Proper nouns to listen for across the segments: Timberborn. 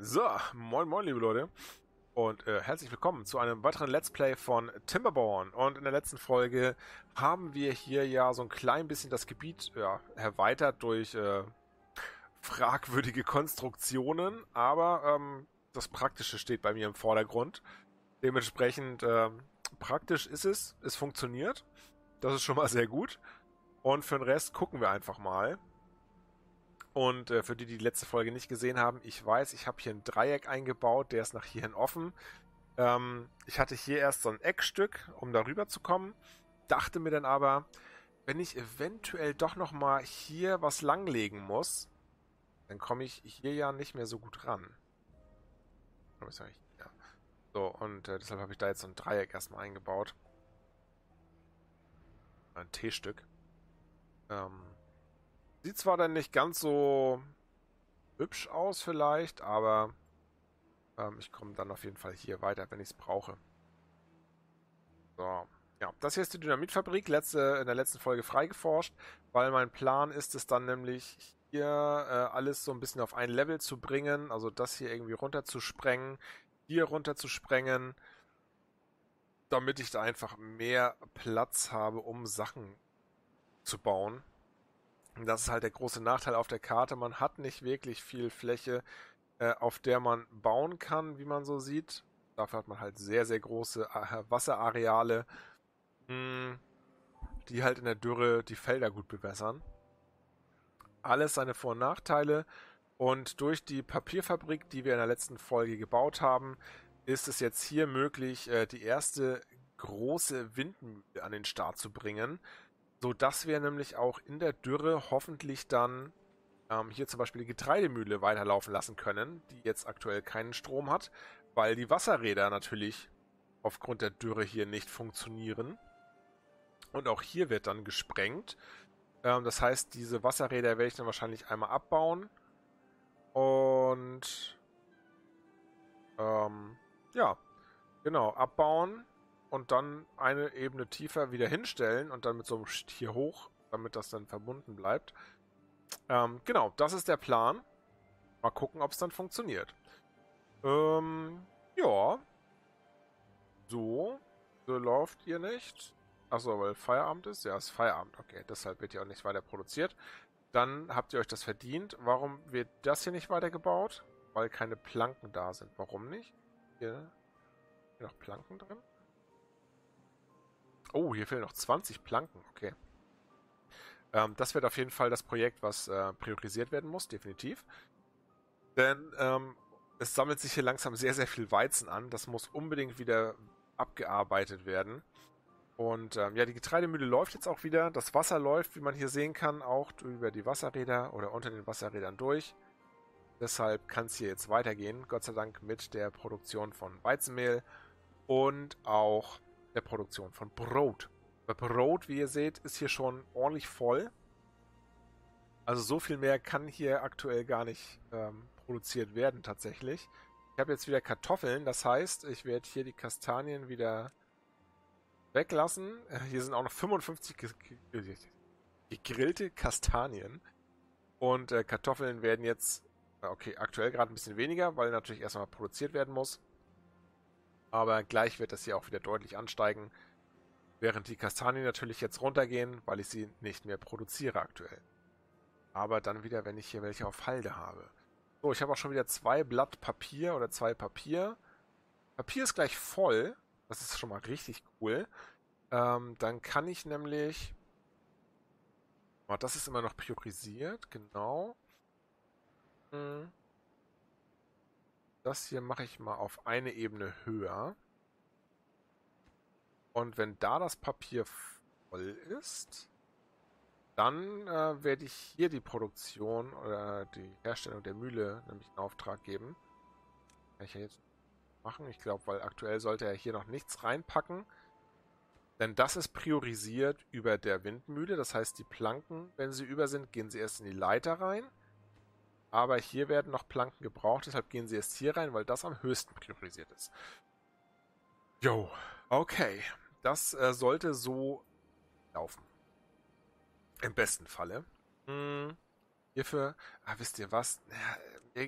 So, moin moin liebe Leute und herzlich willkommen zu einem weiteren Let's Play von Timberborn. Und in der letzten Folge haben wir hier ja so ein klein bisschen das Gebiet erweitert durch fragwürdige Konstruktionen, aber das Praktische steht bei mir im Vordergrund. Dementsprechend praktisch ist es, es funktioniert, das ist schon mal sehr gut und für den Rest gucken wir einfach mal. Und für die, die letzte Folge nicht gesehen haben, ich weiß, ich habe hier ein Dreieck eingebaut, der ist nach hierhin offen. Ich hatte hier erst so ein Eckstück, um darüber zu kommen, dachte mir dann aber, wenn ich eventuell doch nochmal hier was langlegen muss, dann komme ich hier ja nicht mehr so gut ran. So, und deshalb habe ich da jetzt so ein Dreieck erstmal eingebaut. Ein T-Stück. Sieht zwar dann nicht ganz so hübsch aus vielleicht, aber ich komme dann auf jeden Fall hier weiter, wenn ich es brauche. So, ja, das hier ist die Dynamitfabrik, in der letzten Folge freigeforscht, weil mein Plan ist es dann nämlich hier alles so ein bisschen auf ein Level zu bringen, also das hier irgendwie runterzusprengen, hier runterzusprengen, damit ich da einfach mehr Platz habe, um Sachen zu bauen. Das ist halt der große Nachteil auf der Karte. Man hat nicht wirklich viel Fläche, auf der man bauen kann, wie man so sieht. Dafür hat man halt sehr, sehr große Wasserareale, die halt in der Dürre die Felder gut bewässern. Alles seine Vor- und Nachteile. Und durch die Papierfabrik, die wir in der letzten Folge gebaut haben, ist es jetzt hier möglich, die erste große Windmühle an den Start zu bringen. So dass wir nämlich auch in der Dürre hoffentlich dann hier zum Beispiel die Getreidemühle weiterlaufen lassen können, die jetzt aktuell keinen Strom hat, weil die Wasserräder natürlich aufgrund der Dürre hier nicht funktionieren. Und auch hier wird dann gesprengt. Das heißt, diese Wasserräder werde ich dann wahrscheinlich einmal abbauen. Und ja, genau, abbauen. Und dann eine Ebene tiefer wieder hinstellen und dann mit so einem hier hoch, damit das dann verbunden bleibt. Genau, das ist der Plan. Mal gucken, ob es dann funktioniert. Ja. So läuft ihr nicht. Achso, weil Feierabend ist? Ja, ist Feierabend. Okay, deshalb wird ja auch nicht weiter produziert. Dann habt ihr euch das verdient. Warum wird das hier nicht weitergebaut? Weil keine Planken da sind. Warum nicht? Hier noch Planken drin. Oh, hier fehlen noch 20 Planken, okay. Das wird auf jeden Fall das Projekt, was priorisiert werden muss, definitiv. Denn es sammelt sich hier langsam sehr, sehr viel Weizen an. Das muss unbedingt wieder abgearbeitet werden. Und ja, die Getreidemühle läuft jetzt auch wieder. Das Wasser läuft, wie man hier sehen kann, auch über die Wasserräder oder unter den Wasserrädern durch. Deshalb kann es hier jetzt weitergehen. Gott sei Dank mit der Produktion von Weizenmehl und auch der Produktion von Brot. Bei Brot, wie ihr seht, ist hier schon ordentlich voll. Also so viel mehr kann hier aktuell gar nicht produziert werden tatsächlich. Ich habe jetzt wieder Kartoffeln, das heißt, ich werde hier die Kastanien wieder weglassen. Hier sind auch noch 55 gegrillte Kastanien. Und Kartoffeln werden jetzt, okay, aktuell gerade ein bisschen weniger, weil natürlich erstmal produziert werden muss. Aber gleich wird das hier auch wieder deutlich ansteigen, während die Kastanien natürlich jetzt runtergehen, weil ich sie nicht mehr produziere aktuell. Aber dann wieder, wenn ich hier welche auf Halde habe. So, ich habe auch schon wieder 2 Blatt Papier. Papier ist gleich voll. Das ist schon mal richtig cool. Dann kann ich nämlich... Oh, das ist immer noch priorisiert, genau. Das hier mache ich mal auf eine Ebene höher. Und wenn da das Papier voll ist, dann werde ich hier die Produktion oder die Herstellung der Mühle nämlich in Auftrag geben. Kann ich ja jetzt machen. Ich glaube, weil aktuell sollte er hier noch nichts reinpacken. Denn das ist priorisiert über der Windmühle. Das heißt, die Planken, wenn sie über sind, gehen sie erst in die Leiter rein. Aber hier werden noch Planken gebraucht, deshalb gehen sie erst hier rein, weil das am höchsten priorisiert ist. Jo, okay. Das sollte so laufen. Im besten Falle. Hierfür, wisst ihr was? Ja,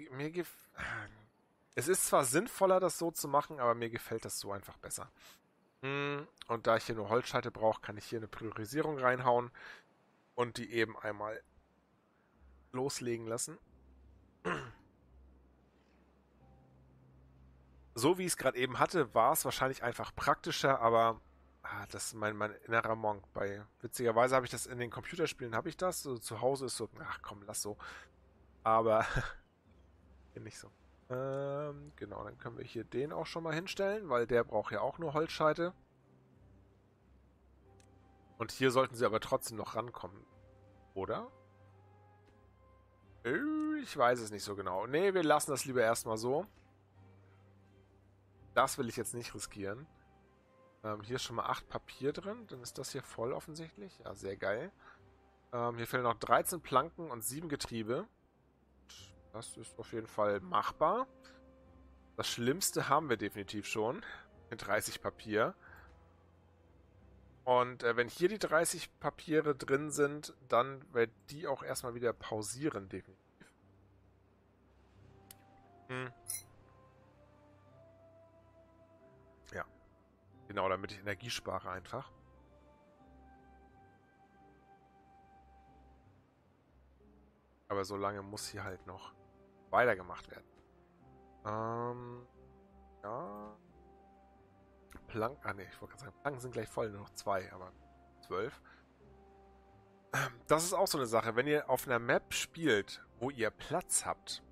es ist zwar sinnvoller, das so zu machen, aber mir gefällt das so einfach besser. Und da ich hier nur Holzscheite brauche, kann ich hier eine Priorisierung reinhauen und die eben einmal loslegen lassen. So wie ich es gerade eben hatte, war es wahrscheinlich einfach praktischer, aber das ist mein innerer Monk. Witzigerweise habe ich das in den Computerspielen, habe ich das, so zu Hause ist so, ach komm, lass so. Aber hier nicht so. Genau, dann können wir hier den auch schon mal hinstellen, weil der braucht ja auch nur Holzscheite. Und hier sollten sie aber trotzdem noch rankommen, oder? Ich weiß es nicht so genau. Nee, wir lassen das lieber erstmal so. Das will ich jetzt nicht riskieren. Hier ist schon mal 8 Papier drin. Dann ist das hier voll offensichtlich. Ja, sehr geil. Hier fehlen noch 13 Planken und 7 Getriebe. Das ist auf jeden Fall machbar. Das Schlimmste haben wir definitiv schon. Mit 30 Papier. Und wenn hier die 30 Papiere drin sind, dann werde ich die auch erstmal wieder pausieren, definitiv. Ja. Genau, damit ich Energie spare einfach. Aber so lange muss hier halt noch weitergemacht werden. Ja. Planken, ich wollte gerade sagen, Planken sind gleich voll, nur noch 2, aber 12. Das ist auch so eine Sache, wenn ihr auf einer Map spielt, wo ihr Platz habt,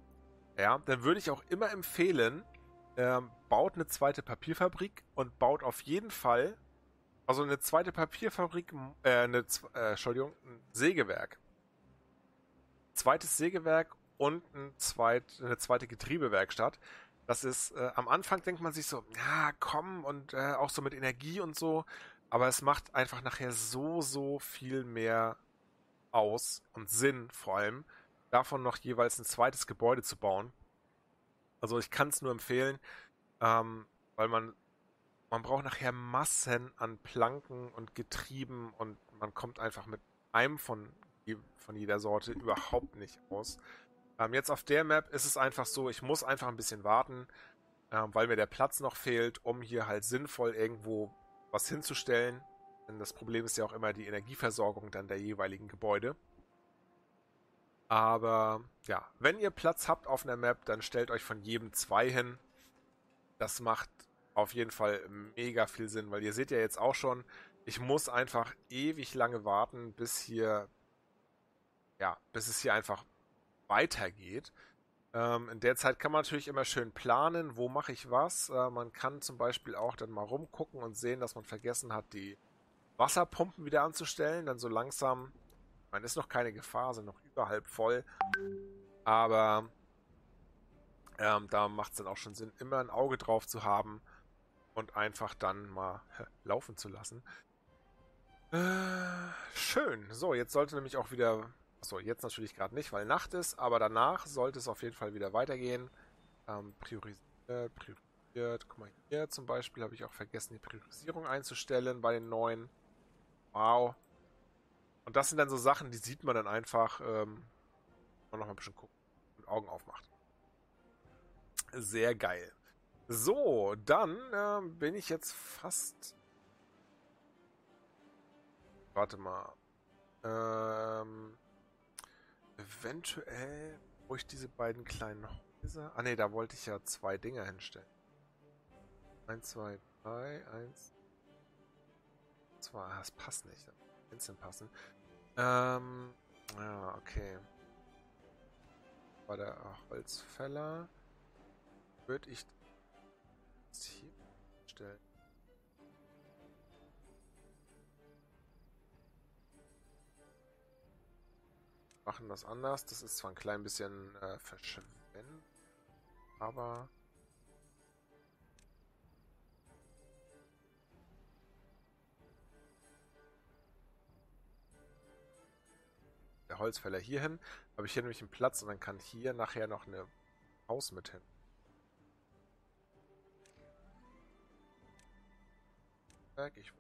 ja, dann würde ich auch immer empfehlen, baut eine zweite Papierfabrik und baut auf jeden Fall, also eine zweite Papierfabrik, Entschuldigung, ein Sägewerk. Zweites Sägewerk und eine zweite Getriebewerkstatt. Das ist, am Anfang denkt man sich so, ja, komm, und auch so mit Energie und so. Aber es macht einfach nachher so viel mehr aus und Sinn, vor allem, davon noch jeweils ein zweites Gebäude zu bauen. Also ich kann es nur empfehlen, weil man braucht nachher Massen an Planken und Getrieben und man kommt einfach mit einem von jeder Sorte überhaupt nicht aus. Jetzt auf der Map ist es einfach so, ich muss einfach ein bisschen warten, weil mir der Platz noch fehlt, um hier halt sinnvoll irgendwo was hinzustellen. Denn das Problem ist ja auch immer die Energieversorgung dann der jeweiligen Gebäude. Aber ja, wenn ihr Platz habt auf einer Map, dann stellt euch von jedem 2 hin. Das macht auf jeden Fall mega viel Sinn, weil ihr seht ja jetzt auch schon, ich muss einfach ewig lange warten, bis es hier einfach weitergeht. In der Zeit kann man natürlich immer schön planen, wo mache ich was. Man kann zum Beispiel auch dann mal rumgucken und sehen, dass man vergessen hat, die Wasserpumpen wieder anzustellen. Dann so langsam, man ist noch keine Gefahr, sind noch überhalb voll. Aber da macht es dann auch schon Sinn, immer ein Auge drauf zu haben und einfach dann mal laufen zu lassen. Schön. So, jetzt sollte nämlich auch wieder... Achso, jetzt natürlich gerade nicht, weil Nacht ist, aber danach sollte es auf jeden Fall wieder weitergehen. Priorisiert. Guck mal, hier zum Beispiel habe ich auch vergessen, die Priorisierung einzustellen bei den neuen. Wow. Und das sind dann so Sachen, die sieht man dann einfach, wenn man noch mal ein bisschen guckt und Augen aufmacht. Sehr geil. So, dann bin ich jetzt fast... Warte mal. Eventuell brauche ich diese beiden kleinen Häuser. Ah ne, da wollte ich ja 2 Dinger hinstellen. 1, 2, 3, 1, 2. Ah, das passt nicht. Das muss instant passen. Ja, okay. Bei der Holzfäller würde ich das hier hinstellen. Machen das anders. Das ist zwar ein klein bisschen verschwendet, aber der Holzfäller hier hin, habe ich hier nämlich einen Platz und dann kann hier nachher noch eine Haus mit hin. Ich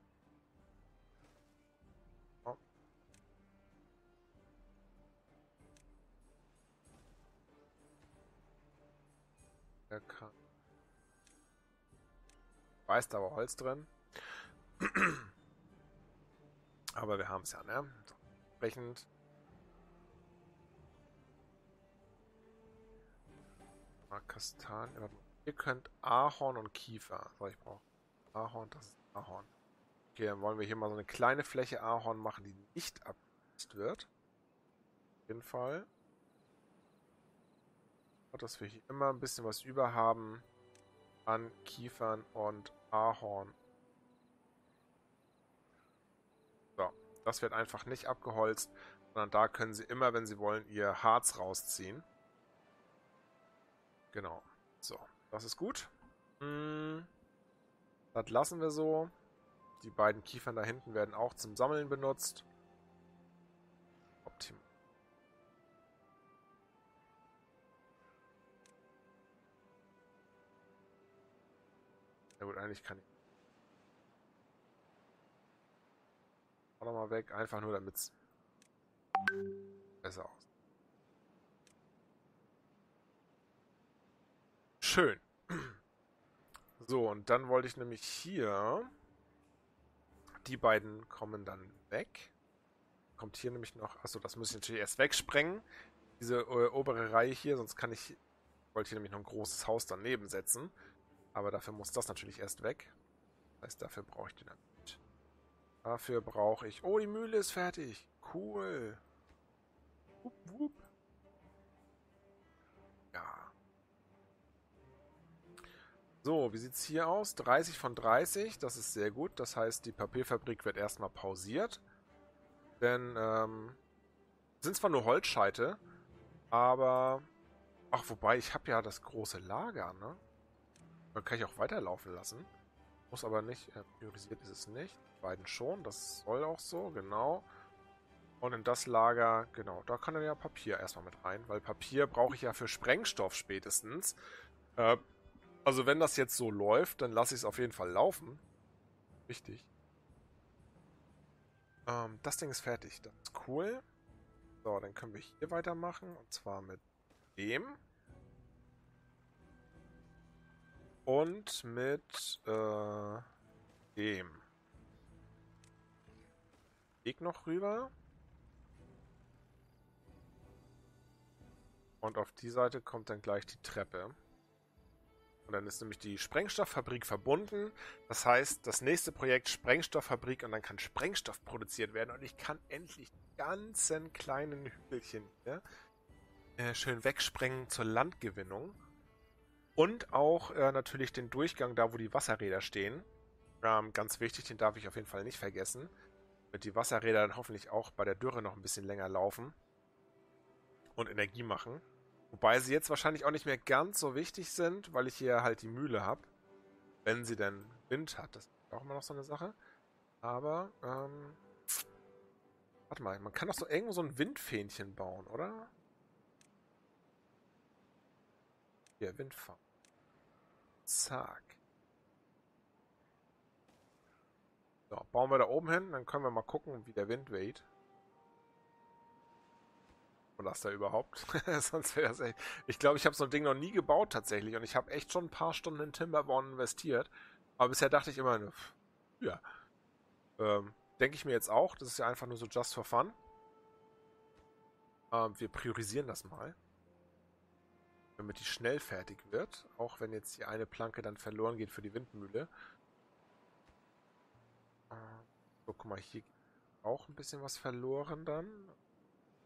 Er kann. Weißt aber Holz drin. Aber wir haben es ja, ne? So, entsprechend. Kastan. Ihr könnt Ahorn und Kiefer. So, ich brauche Ahorn, das ist Ahorn. Okay, dann wollen wir hier mal so eine kleine Fläche Ahorn machen, die nicht abgesetzt wird. Auf jeden Fall. Dass wir hier immer ein bisschen was über haben an Kiefern und Ahorn. So, das wird einfach nicht abgeholzt, sondern da können Sie immer, wenn Sie wollen, Ihr Harz rausziehen. Genau. So, das ist gut. Das lassen wir so. Die beiden Kiefern da hinten werden auch zum Sammeln benutzt. Optimal. Ja gut, eigentlich kann ich auch nochmal weg, einfach nur damit es besser aussieht. Schön. So, und dann wollte ich nämlich hier, die beiden kommen dann weg. Kommt hier nämlich noch, achso, das muss ich natürlich erst wegsprengen, diese obere Reihe hier, sonst kann ich, wollte hier nämlich noch ein großes Haus daneben setzen, aber dafür muss das natürlich erst weg. Das heißt, dafür brauche ich den dann nicht. Dafür brauche ich, oh, die Mühle ist fertig, cool. Wupp, wupp. So, wie sieht es hier aus? 30 von 30, das ist sehr gut. Das heißt, die Papierfabrik wird erstmal pausiert. Denn, sind zwar nur Holzscheite, aber... Ach, wobei, ich habe ja das große Lager, ne? Dann kann ich auch weiterlaufen lassen. Muss aber nicht, priorisiert ist es nicht. Die beiden schon, das soll auch so, genau. Und in das Lager, genau, da kann dann ja Papier erstmal mit rein. Weil Papier brauche ich ja für Sprengstoff spätestens. Also wenn das jetzt so läuft, dann lasse ich es auf jeden Fall laufen. Wichtig. Das Ding ist fertig. Das ist cool. So, dann können wir hier weitermachen. Und zwar mit dem. Und mit dem. Weg noch rüber. Und auf die Seite kommt dann gleich die Treppe. Und dann ist nämlich die Sprengstofffabrik verbunden. Das heißt, das nächste Projekt Sprengstofffabrik und dann kann Sprengstoff produziert werden. Und ich kann endlich die ganzen kleinen Hügelchen hier schön wegsprengen zur Landgewinnung. Und auch natürlich den Durchgang da, wo die Wasserräder stehen. Ganz wichtig, den darf ich auf jeden Fall nicht vergessen. Damit die Wasserräder dann hoffentlich auch bei der Dürre noch ein bisschen länger laufen. Und Energie machen. Wobei sie jetzt wahrscheinlich auch nicht mehr ganz so wichtig sind, weil ich hier halt die Mühle habe. Wenn sie denn Wind hat. Das ist auch immer noch so eine Sache. Aber, warte mal, man kann doch so irgendwo so ein Windfähnchen bauen, oder? Hier, Windfahn. Zack. So, bauen wir da oben hin. Dann können wir mal gucken, wie der Wind weht. Das da überhaupt. Sonst wäre das echt. Ich glaube, ich habe so ein Ding noch nie gebaut tatsächlich und ich habe echt schon ein paar Stunden in Timberborn investiert. Aber bisher dachte ich immer, ja. Denke ich mir jetzt auch. Das ist ja einfach nur so just for fun. Wir priorisieren das mal. Damit die schnell fertig wird. Auch wenn jetzt hier eine Planke dann verloren geht für die Windmühle. So, guck mal, hier geht auch ein bisschen was verloren dann.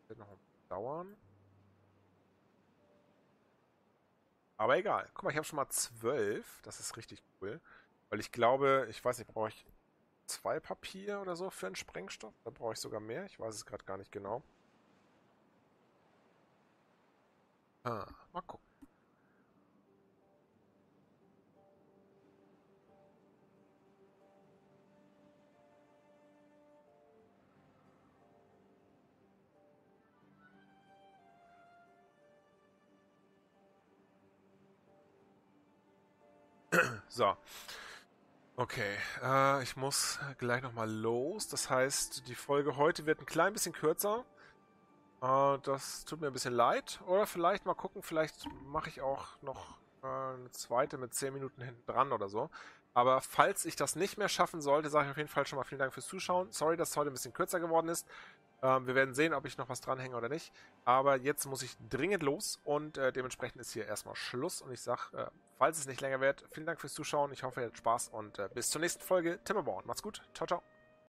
Wird noch ein dauern. Aber egal. Guck mal, ich habe schon mal 12. Das ist richtig cool. Weil ich glaube, ich weiß nicht, brauche ich 2 Papier oder so für einen Sprengstoff? Da brauche ich sogar mehr. Ich weiß es gerade gar nicht genau. Ah, mal gucken. So, okay, ich muss gleich nochmal los, das heißt, die Folge heute wird ein klein bisschen kürzer, das tut mir ein bisschen leid, oder vielleicht mal gucken, vielleicht mache ich auch noch eine zweite mit 10 Minuten hinten dran oder so. Aber falls ich das nicht mehr schaffen sollte, sage ich auf jeden Fall schon mal vielen Dank fürs Zuschauen. Sorry, dass es heute ein bisschen kürzer geworden ist. Wir werden sehen, ob ich noch was dranhänge oder nicht. Aber jetzt muss ich dringend los und dementsprechend ist hier erstmal Schluss. Und ich sage, falls es nicht länger wird, vielen Dank fürs Zuschauen. Ich hoffe, ihr hattet Spaß und bis zur nächsten Folge. Timberborn, macht's gut. Ciao, ciao.